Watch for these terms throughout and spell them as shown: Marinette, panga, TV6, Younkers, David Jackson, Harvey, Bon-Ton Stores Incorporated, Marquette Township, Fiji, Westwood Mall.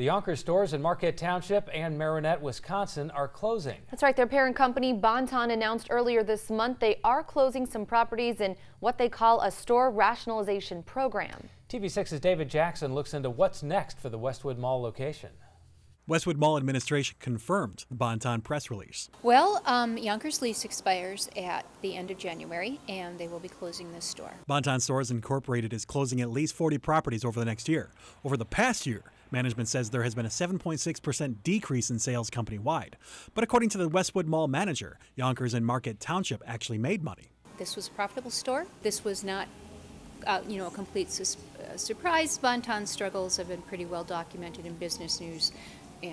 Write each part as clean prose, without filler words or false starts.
The Younkers stores in Marquette Township and Marinette, Wisconsin are closing. That's right. Their parent company, Bon-Ton, announced earlier this month they are closing some properties in what they call a store rationalization program. TV6's David Jackson looks into what's next for the Westwood Mall location. Westwood Mall administration confirmed the Bon-Ton press release. Well, Younkers lease expires at the end of January, and they will be closing this store. Bon-Ton Stores Incorporated is closing at least 40 properties over the next year. Over the past year, management says there has been a 7.6% decrease in sales company-wide. But according to the Westwood Mall manager, Younkers and Marquette Township actually made money. This was a profitable store. This was not a complete surprise. Bon-Ton's struggles have been pretty well documented in business news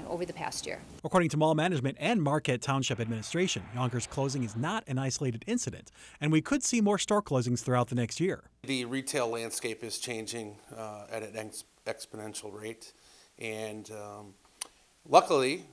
over the past year. According to mall management and Marquette Township administration, Younkers closing is not an isolated incident, and we could see more store closings throughout the next year. The retail landscape is changing at an exponential rate, and luckily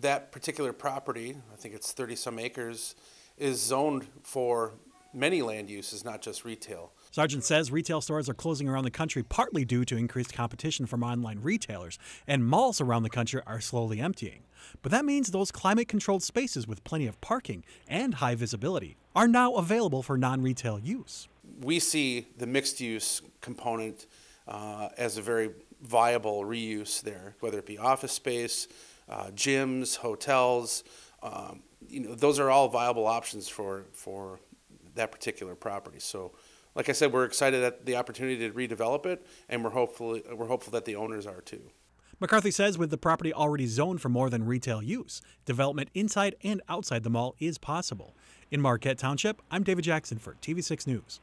that particular property, I think it's 30-some acres, is zoned for many land uses, not just retail. Sargent says retail stores are closing around the country partly due to increased competition from online retailers, and malls around the country are slowly emptying. But that means those climate-controlled spaces with plenty of parking and high visibility are now available for non-retail use. We see the mixed-use component as a very viable reuse there, whether it be office space, gyms, hotels. Those are all viable options for that particular property. So, like I said, we're excited at the opportunity to redevelop it, and we're hopeful that the owners are too. McCarthy says with the property already zoned for more than retail use, development inside and outside the mall is possible. In Marquette Township, I'm David Jackson for TV6 News.